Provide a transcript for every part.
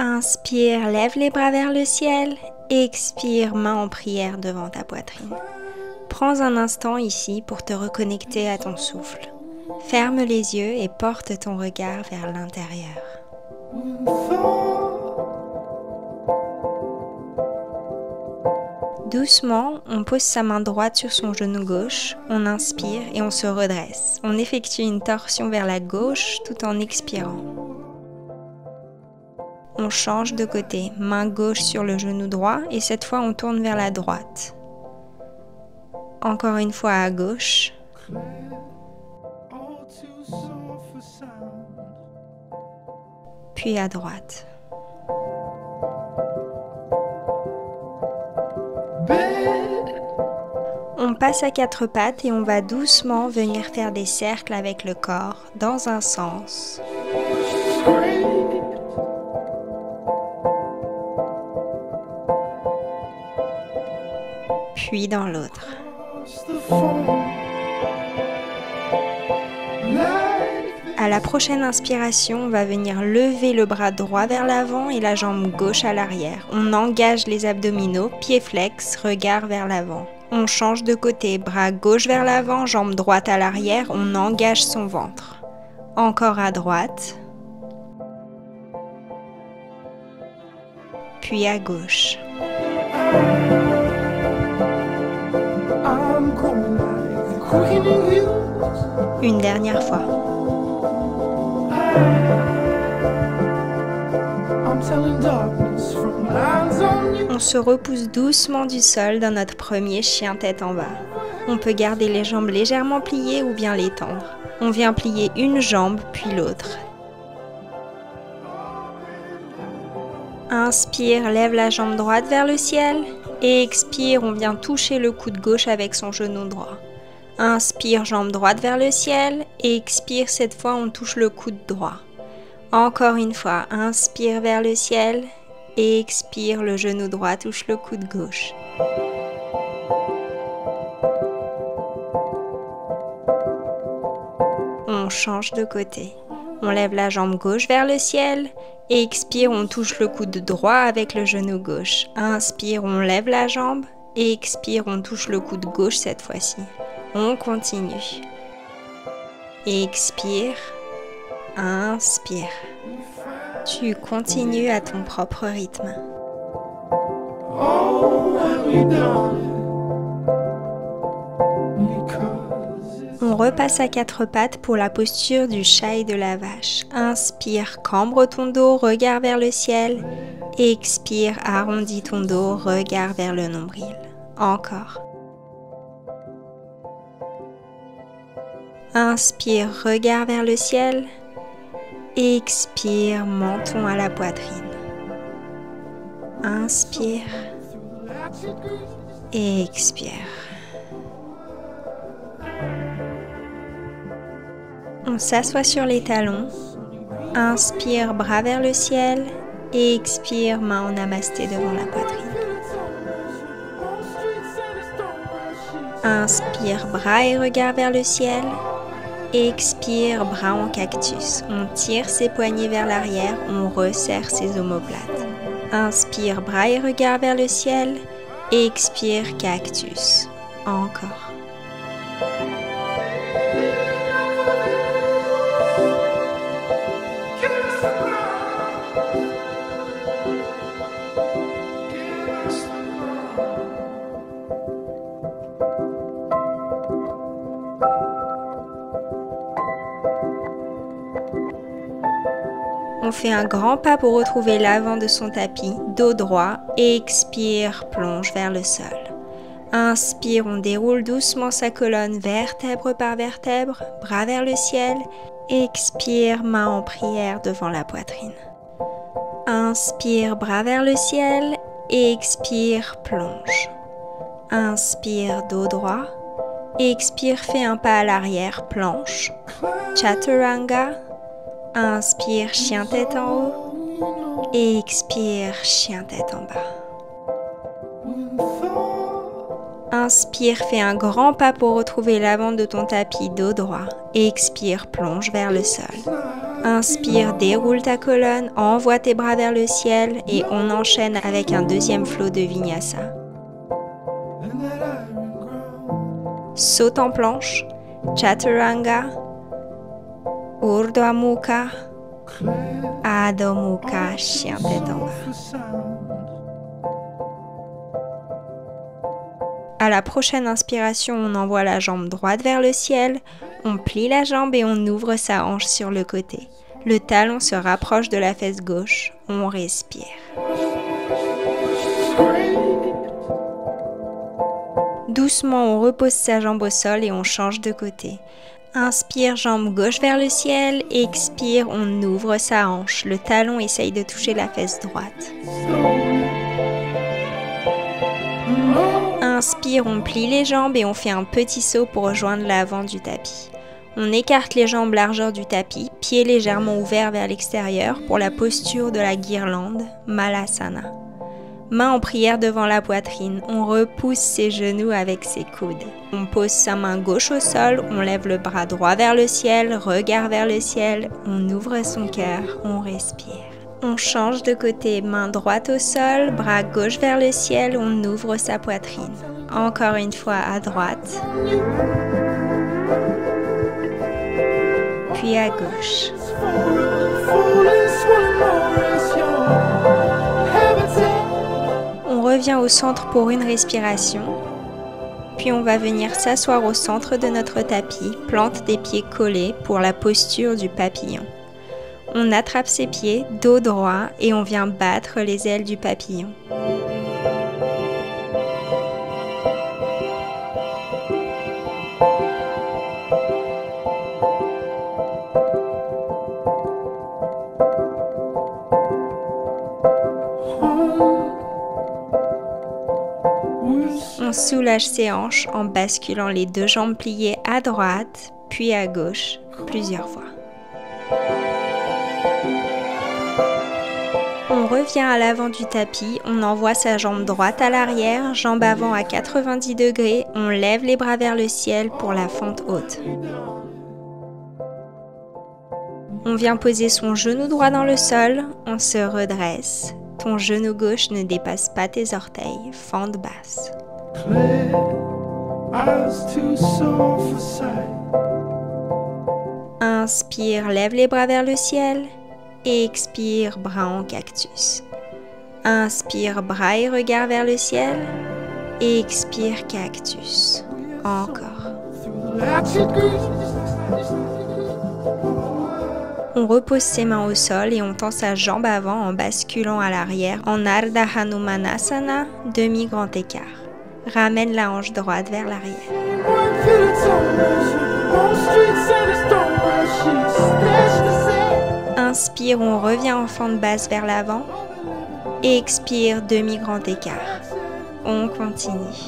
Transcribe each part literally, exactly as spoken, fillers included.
Inspire, lève les bras vers le ciel. Expire, main en prière devant ta poitrine. Prends un instant ici pour te reconnecter à ton souffle. Ferme les yeux et porte ton regard vers l'intérieur. Doucement, on pose sa main droite sur son genou gauche, on inspire et on se redresse. On effectue une torsion vers la gauche tout en expirant. On change de côté, main gauche sur le genou droit et cette fois on tourne vers la droite. Encore une fois à gauche. Puis à droite. On passe à quatre pattes et on va doucement venir faire des cercles avec le corps dans un sens. Puis dans l'autre. À la prochaine inspiration, on va venir lever le bras droit vers l'avant et la jambe gauche à l'arrière. On engage les abdominaux, pieds flex, regard vers l'avant. On change de côté, bras gauche vers l'avant, jambe droite à l'arrière, on engage son ventre. Encore à droite. Puis à gauche. Une dernière fois. On se repousse doucement du sol dans notre premier chien tête en bas. On peut garder les jambes légèrement pliées ou bien l'étendre. On vient plier une jambe puis l'autre. Inspire, lève la jambe droite vers le ciel. Et expire, on vient toucher le coude gauche avec son genou droit. Inspire, jambe droite vers le ciel. Et expire, cette fois, on touche le coude droit. Encore une fois, inspire vers le ciel. Et expire, le genou droit touche le coude gauche. On change de côté. On lève la jambe gauche vers le ciel. Et expire, on touche le coude droit avec le genou gauche. Inspire, on lève la jambe. Et expire, on touche le coude gauche cette fois-ci. On continue. Expire. Inspire. Tu continues à ton propre rythme. On repasse à quatre pattes pour la posture du chat et de la vache. Inspire, cambre ton dos, regard vers le ciel. Expire, arrondis ton dos, regard vers le nombril. Encore. Inspire, regard vers le ciel. Expire, menton à la poitrine. Inspire. Expire. On s'assoit sur les talons. Inspire, bras vers le ciel. Et expire, main en namasté devant la poitrine. Inspire, bras et regard vers le ciel. Expire, bras en cactus. On tire ses poignets vers l'arrière, on resserre ses omoplates. Inspire, bras et regard vers le ciel. Expire, cactus. Encore. On fait un grand pas pour retrouver l'avant de son tapis, dos droit, et expire, plonge vers le sol. Inspire, on déroule doucement sa colonne, vertèbre par vertèbre, bras vers le ciel. Expire, main en prière devant la poitrine. Inspire, bras vers le ciel, et expire, plonge. Inspire, dos droit, et expire, fais un pas à l'arrière, planche. Chaturanga. Inspire, chien tête en haut. Et expire, chien tête en bas. inspire, fais un grand pas pour retrouver l'avant de ton tapis, dos droit. Expire, plonge vers le sol. Inspire, déroule ta colonne, envoie tes bras vers le ciel et on enchaîne avec un deuxième flot de vinyasa. Saute en planche, Chaturanga, Urdhva Mukha, Adho Mukha, chien tête en bas. À la prochaine inspiration, on envoie la jambe droite vers le ciel, on plie la jambe et on ouvre sa hanche sur le côté. Le talon se rapproche de la fesse gauche, on respire. Doucement, on repose sa jambe au sol et on change de côté. Inspire, jambe gauche vers le ciel. Expire, on ouvre sa hanche. Le talon essaye de toucher la fesse droite. Inspire, on plie les jambes et on fait un petit saut pour rejoindre l'avant du tapis. On écarte les jambes largeur du tapis, pieds légèrement ouverts vers l'extérieur pour la posture de la guirlande, Malasana. Main en prière devant la poitrine, on repousse ses genoux avec ses coudes. On pose sa main gauche au sol, on lève le bras droit vers le ciel, regard vers le ciel, on ouvre son cœur, on respire. On change de côté, main droite au sol, bras gauche vers le ciel, on ouvre sa poitrine. Encore une fois à droite, puis à gauche. Reviens au centre pour une respiration, puis on va venir s'asseoir au centre de notre tapis, plante des pieds collés pour la posture du papillon. On attrape ses pieds, dos droit, et on vient battre les ailes du papillon. On soulage ses hanches en basculant les deux jambes pliées à droite, puis à gauche, plusieurs fois. On revient à l'avant du tapis, on envoie sa jambe droite à l'arrière, jambe avant à quatre-vingt-dix degrés, on lève les bras vers le ciel pour la fente haute. On vient poser son genou droit dans le sol, on se redresse. Ton genou gauche ne dépasse pas tes orteils, fente basse. Inspire, lève les bras vers le ciel. Expire, bras en cactus. Inspire, bras et regard vers le ciel. Expire, cactus. Encore. On repose ses mains au sol et on tend sa jambe avant en basculant à l'arrière en Ardha Hanumanasana, demi-grand écart. Ramène la hanche droite vers l'arrière. Inspire, on revient en fente basse vers l'avant. Expire, demi-grand écart. On continue.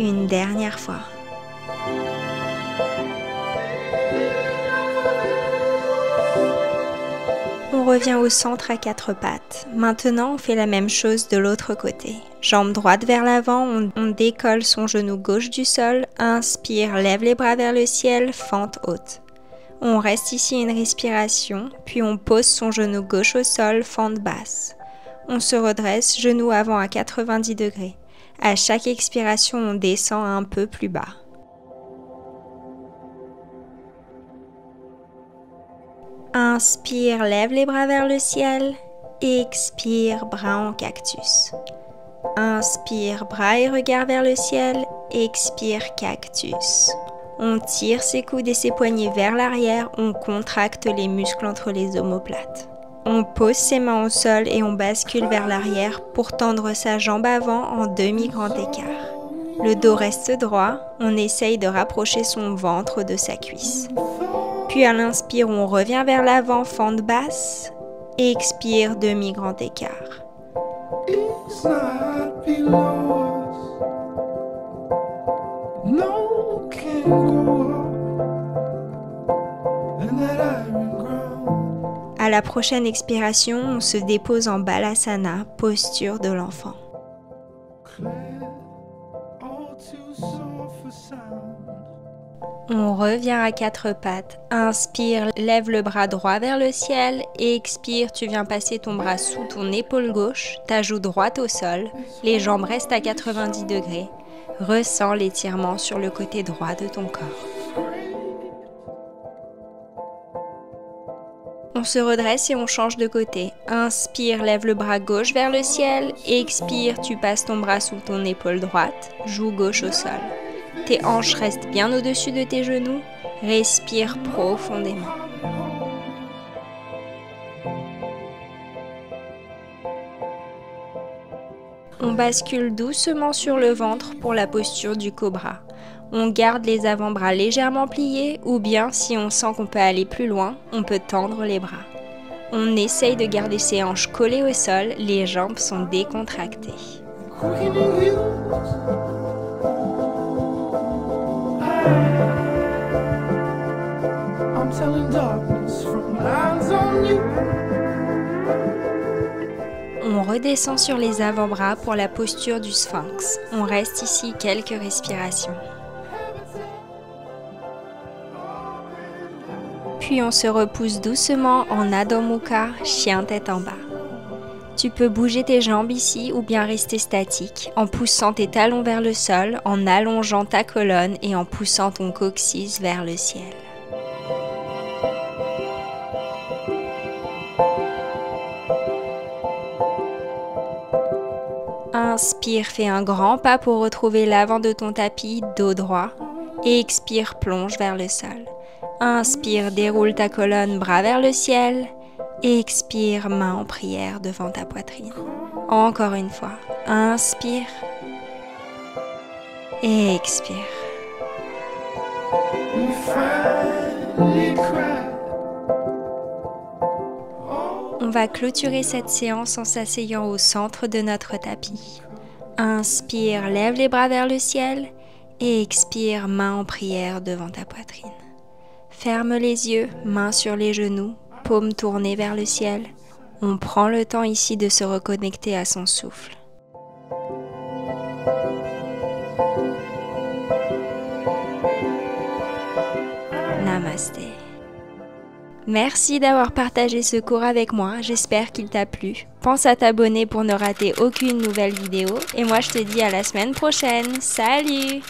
Une dernière fois. On revient au centre à quatre pattes. Maintenant, on fait la même chose de l'autre côté. Jambe droite vers l'avant, on, on décolle son genou gauche du sol. Inspire, lève les bras vers le ciel, fente haute. On reste ici une respiration, puis on pose son genou gauche au sol, fente basse. On se redresse, genou avant à quatre-vingt-dix degrés. À chaque expiration, on descend un peu plus bas. Inspire, lève les bras vers le ciel. Expire, bras en cactus. Inspire, bras et regard vers le ciel. Expire, cactus. On tire ses coudes et ses poignets vers l'arrière. On contracte les muscles entre les omoplates. On pose ses mains au sol et on bascule vers l'arrière pour tendre sa jambe avant en demi-grand écart. Le dos reste droit. On essaye de rapprocher son ventre de sa cuisse. Puis à l'inspire, on revient vers l'avant, fente basse. Expire, demi-grand écart. À la prochaine expiration, on se dépose en Balasana, posture de l'enfant. On revient à quatre pattes. Inspire, lève le bras droit vers le ciel. Et expire, tu viens passer ton bras sous ton épaule gauche, ta joue droite au sol. Les jambes restent à quatre-vingt-dix degrés. Ressens l'étirement sur le côté droit de ton corps. On se redresse et on change de côté. Inspire, lève le bras gauche vers le ciel. Expire, tu passes ton bras sous ton épaule droite, joue gauche au sol. Tes hanches restent bien au-dessus de tes genoux. Respire profondément. On bascule doucement sur le ventre pour la posture du cobra. On garde les avant-bras légèrement pliés ou bien, si on sent qu'on peut aller plus loin, on peut tendre les bras. On essaye de garder ses hanches collées au sol, les jambes sont décontractées. On redescend sur les avant-bras pour la posture du sphinx. On reste ici quelques respirations. Puis on se repousse doucement en Adho Mukha, chien tête en bas. Tu peux bouger tes jambes ici ou bien rester statique en poussant tes talons vers le sol, en allongeant ta colonne et en poussant ton coccyx vers le ciel. Inspire, fais un grand pas pour retrouver l'avant de ton tapis, dos droit. Et expire, plonge vers le sol. Inspire, déroule ta colonne, bras vers le ciel. Expire, main en prière devant ta poitrine. Encore une fois, inspire. Et expire. On va clôturer cette séance en s'asseyant au centre de notre tapis. Inspire, lève les bras vers le ciel. Et expire, main en prière devant ta poitrine. Ferme les yeux, mains sur les genoux. Paume tournée vers le ciel. On prend le temps ici de se reconnecter à son souffle. Namasté. Merci d'avoir partagé ce cours avec moi, j'espère qu'il t'a plu. Pense à t'abonner pour ne rater aucune nouvelle vidéo. Et moi je te dis à la semaine prochaine. Salut!